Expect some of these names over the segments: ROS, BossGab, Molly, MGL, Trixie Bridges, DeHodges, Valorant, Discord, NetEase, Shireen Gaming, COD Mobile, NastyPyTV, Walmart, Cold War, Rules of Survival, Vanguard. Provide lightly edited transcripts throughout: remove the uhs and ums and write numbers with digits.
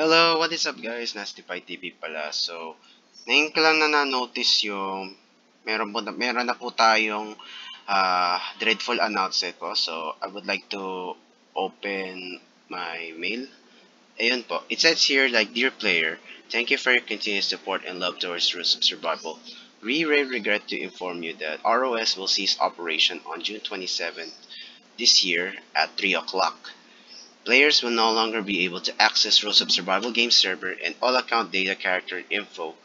Hello, what is up guys? NastyPyTV pala. So, ngayon lang na na-notice yung meron na po tayong dreadful announcement po. So, I would like to open my mail. Ayun po. It says here, like, dear player, thank you for your continuous support and love towards Rules of Survival. We regret to inform you that ROS will cease operation on June 27th this year at 3 o'clock. Players will no longer be able to access Rules of Survival game server and all account data, character, and info,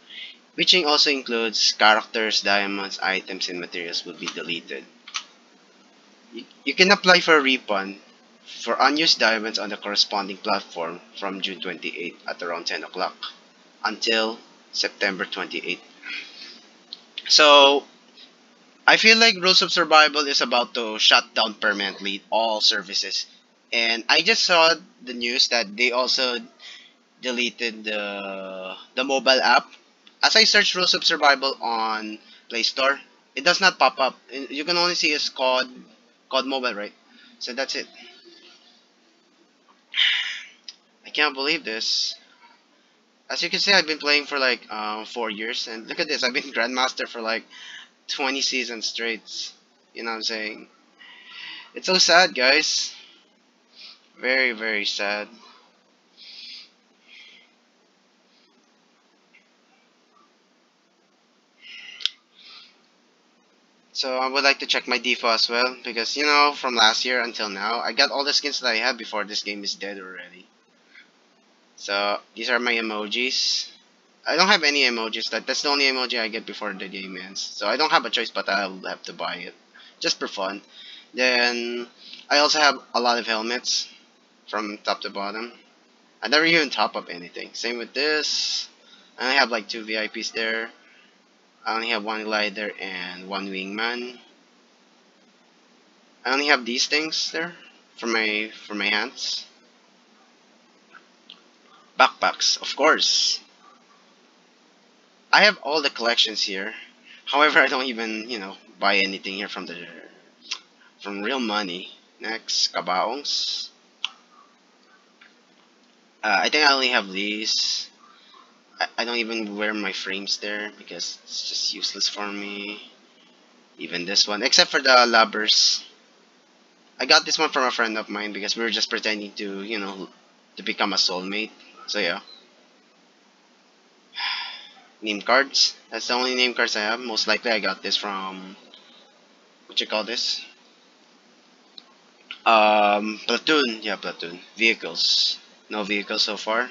which also includes characters, diamonds, items, and materials will be deleted. You can apply for a refund for unused diamonds on the corresponding platform from June 28th at around 10 o'clock until September 28th. So, I feel like Rules of Survival is about to shut down permanently all services. And I just saw the news that they also deleted the mobile app. As I search Rules of Survival on Play Store, it does not pop up. You can only see is COD Mobile, right? So that's it. I can't believe this. As you can see, I've been playing for like 4 years. And look at this, I've been Grandmaster for like 20 seasons straight. You know what I'm saying? It's so sad, guys. Very, very sad. So I would like to check my default as well, because you know, from last year until now, I got all the skins that I had before this game is dead already. So these are my emojis. I don't have any emojis. That's the only emoji I get before the game ends. So I don't have a choice, but I'll have to buy it just for fun. Then I also have a lot of helmets from top to bottom. I never even top up anything. Same with this. I only have like 2 VIPs there. I only have 1 glider and 1 wingman. I only have these things there for my hands. Backpacks, of course. I have all the collections here. However, I don't even, you know, buy anything here from real money. Next, kabaongs. I think I only have these. I don't even wear my frames there because it's just useless for me. Even this one, except for the labbers. I got this one from a friend of mine because we were just pretending to, you know, to become a soulmate. So yeah. Name cards. That's the only name cards I have. Most likely I got this from, what you call this? Platoon. Yeah, platoon. Vehicles. No vehicles so far.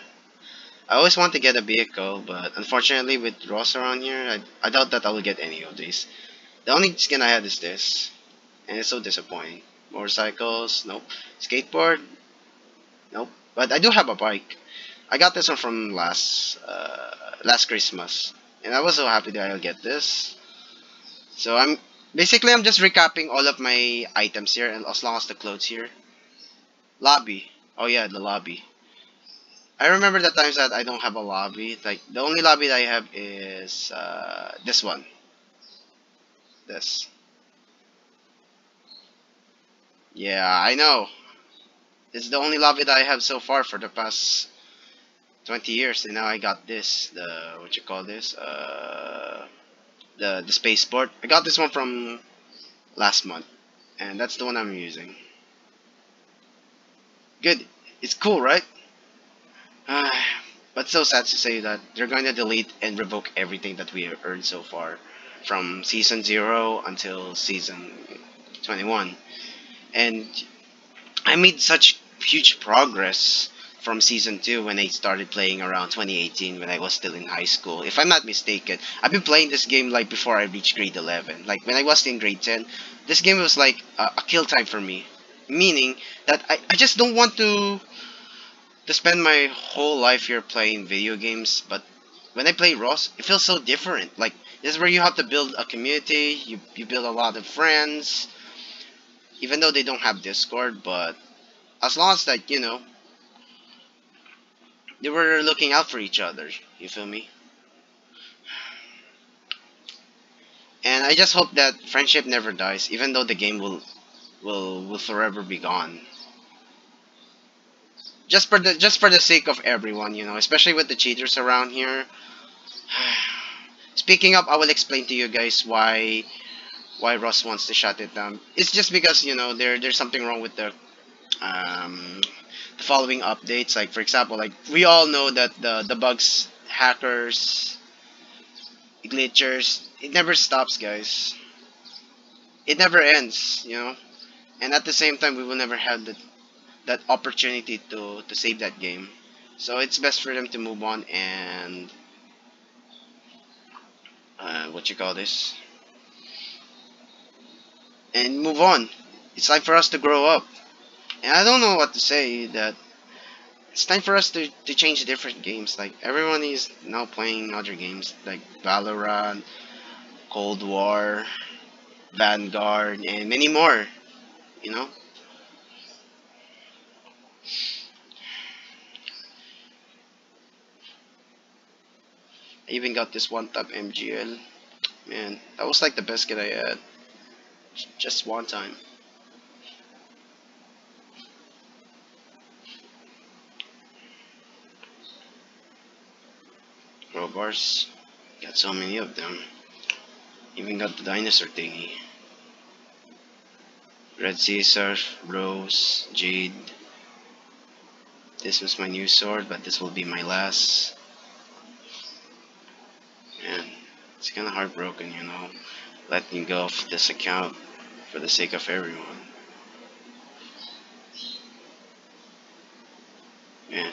I always want to get a vehicle, but unfortunately with Ross around here, I doubt that I will get any of these. The only skin I had is this, and it's so disappointing. Motorcycles. Nope. Skateboard. Nope. But I do have a bike. I got this one from last Christmas, and I was so happy that I'll get this. So I'm just recapping all of my items here, and as long as the clothes here. Lobby. Oh yeah, the lobby. I remember the times that I don't have a lobby. Like the only lobby that I have is this one. This. Yeah, I know. It's the only lobby that I have so far for the past 20 years, and now I got this, the, what you call this, the spaceport. I got this one from last month, and that's the one I'm using. Good, it's cool, right? But so sad to say that they're going to delete and revoke everything that we have earned so far, from season 0 until season 21, and I made such huge progress from season 2 when I started playing around 2018 when I was still in high school. If I'm not mistaken, I've been playing this game like before I reached grade 11. Like when I was in grade 10, this game was like a kill time for me. Meaning that I just don't want to spend my whole life here playing video games. But when I play Ross, it feels so different. Like this is where you have to build a community, you build a lot of friends. Even though they don't have Discord, but as long as that, you know, they were looking out for each other, you feel me? And I just hope that friendship never dies, even though the game will forever be gone. Just for the sake of everyone, you know, especially with the cheaters around here. Speaking up, I will explain to you guys why Ross wants to shut it down. It's just because, you know, there's something wrong with the following updates. Like, for example, like we all know that the bugs, hackers, glitchers, it never stops, guys. It never ends, you know. And at the same time, we will never have that opportunity to save that game. So it's best for them to move on and and move on. It's time for us to grow up. And I don't know what to say, that it's time for us to change different games. Like, everyone is now playing other games like Valorant, Cold War, Vanguard, and many more, you know. I even got this one-tap MGL. Man, that was like the best kit I had. Just one time. Crowbars. Got so many of them. Even got the dinosaur thingy. Red Caesar, Rose, Jade. This was my new sword, but this will be my last. Man, it's kinda heartbroken, you know, letting go of this account for the sake of everyone. Man.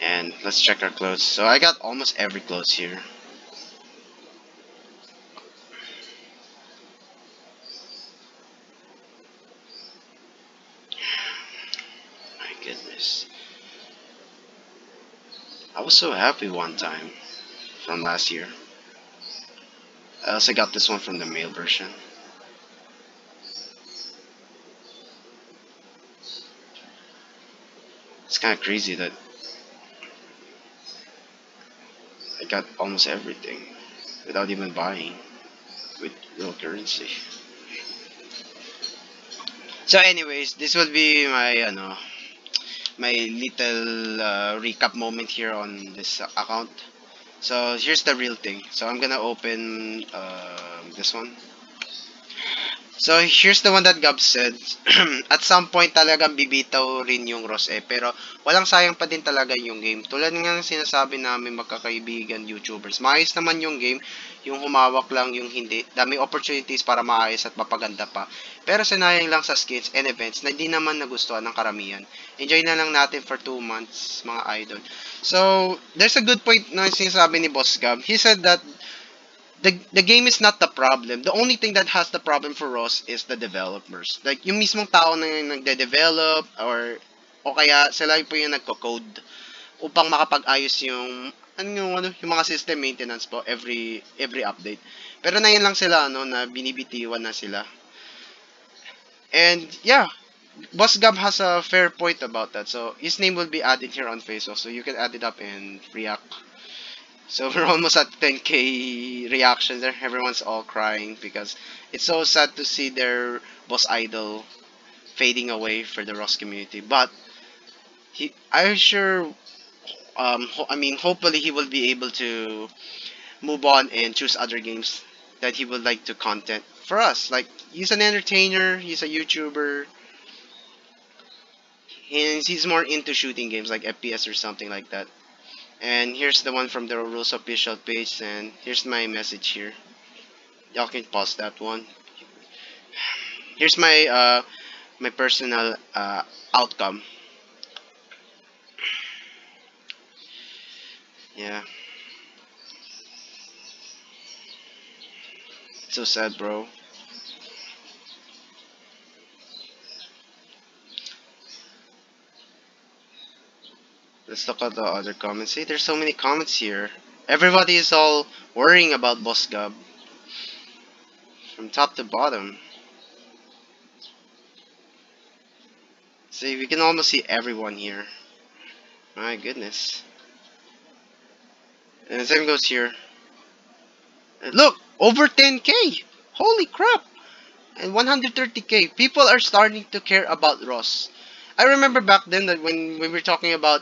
And let's check our clothes. So I got almost every clothes here. I was so happy one time from last year. I also got this one from the male version. It's kind of crazy that I got almost everything without even buying with real currency. So anyways, this will be my my little recap moment here on this account. So here's the real thing. So I'm gonna open this one. So here's the one that Gab said. At some point talagang bibitaw rin yung Ross eh, pero walang sayang pa din talaga yung game. Tulad nga ng sinasabi namin magkakaibigan YouTubers, maayos naman yung game, yung humawak lang yung hindi. Daming opportunities para maayos at mapaganda pa. Pero sinayang lang sa skins and events na hindi naman nagustuhan ng karamihan. Enjoy na lang natin for 2 months, mga idol. So there's a good point na sinasabi ni Boss Gab. He said that The game is not the problem. The only thing that has the problem for us is the developers. Like, yung mismong tao na yung nagde-develop o kaya sila po yung nagko-code upang makapag-ayos yung yung mga system maintenance po every update. Pero na yun lang sila na binibitiwan na sila. And yeah, BossGab has a fair point about that. So his name will be added here on Facebook, so you can add it up and react. So we're almost at 10k reactions there. Everyone's all crying because it's so sad to see their boss idol fading away for the Ross community. But I'm sure, hopefully he will be able to move on and choose other games that he would like to content for us. Like, he's an entertainer, he's a YouTuber, and he's more into shooting games like FPS or something like that. And here's the one from the Rules official page, and here's my message here. Y'all can pause that one. Here's my my personal outcome. Yeah. It's so sad, bro. Let's look at the other comments. See, there's so many comments here. Everybody is all worrying about BossGab. From top to bottom. See, we can almost see everyone here. My goodness. And the same goes here. Look! Over 10k! Holy crap! And 130k. People are starting to care about ROS. I remember back then that when we were talking about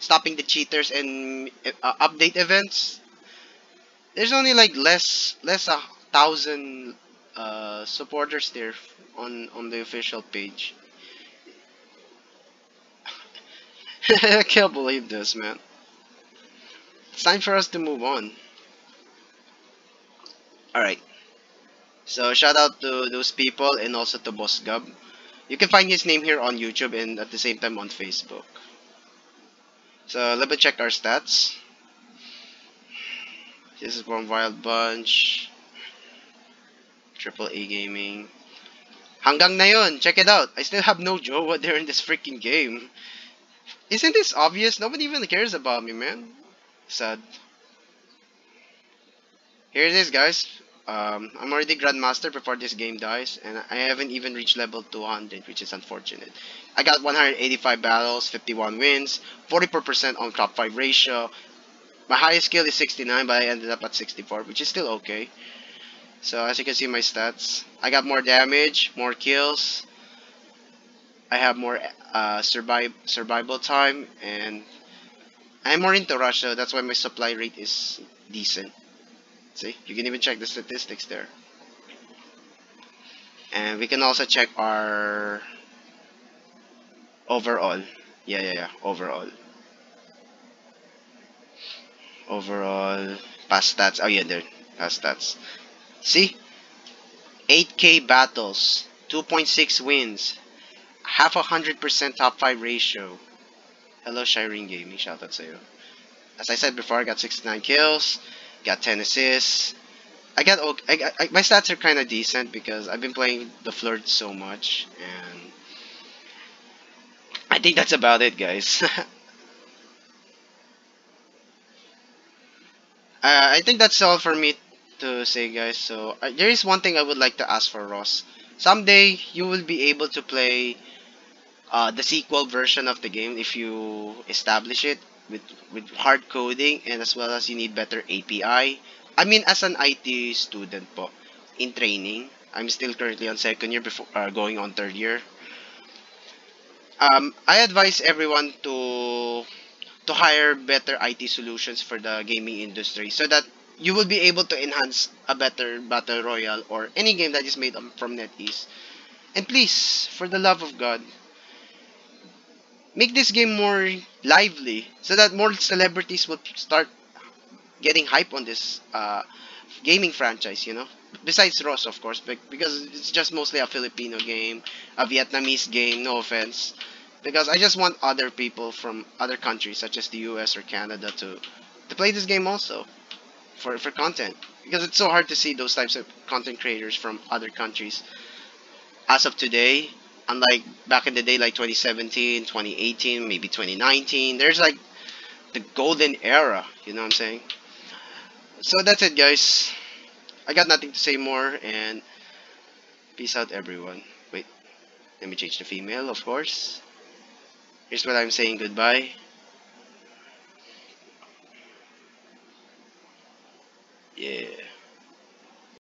stopping the cheaters and update events, there's only like less 1,000 supporters there on the official page. I can't believe this, man. It's time for us to move on. Alright. So shout out to those people and also to BossGab. You can find his name here on YouTube and at the same time on Facebook. So let me check our stats. This is from Wild Bunch, Triple A Gaming. Hanggang na yun. Check it out. I still have no jowa there in this freaking game. Isn't this obvious? Nobody even cares about me, man. Sad. Here it is, guys. I'm already Grandmaster before this game dies, and I haven't even reached level 200, which is unfortunate. I got 185 battles, 51 wins, 44% on top 5 ratio. My highest skill is 69, but I ended up at 64, which is still okay. So as you can see my stats, I got more damage, more kills, I have more survival time, and I'm more into rush, so that's why my supply rate is decent. See, you can even check the statistics there, and we can also check our overall. Overall past stats. Oh yeah, there, past stats. See, 8k battles, 2.6 wins, half 100% top 5 ratio. Hello Shireen Gaming, shout out to you. As I said before, I got 69 kills. Got 10 assists. My stats are kind of decent because I've been playing the flirt so much, and I think that's about it, guys. I think that's all for me to say, guys. So there is one thing I would like to ask for Ross. Someday you will be able to play the sequel version of the game if you establish it. With hard coding, and as well as you need better API. I mean, as an IT student po, in training, I'm still currently on 2nd year before going on 3rd year. I advise everyone to hire better IT solutions for the gaming industry, so that you will be able to enhance a better battle royale or any game that is made from NetEase. And please, for the love of God, make this game more lively so that more celebrities will start getting hype on this gaming franchise, you know. Besides Ross, of course, because it's just mostly a Filipino game, a Vietnamese game, no offense. Because I just want other people from other countries, such as the US or Canada, to play this game also for content. Because it's so hard to see those types of content creators from other countries as of today. Unlike back in the day, like 2017, 2018, maybe 2019, there's like the golden era, you know what I'm saying? So that's it, guys. I got nothing to say more, and peace out, everyone. Wait, let me change the female, of course. Here's what I'm saying goodbye.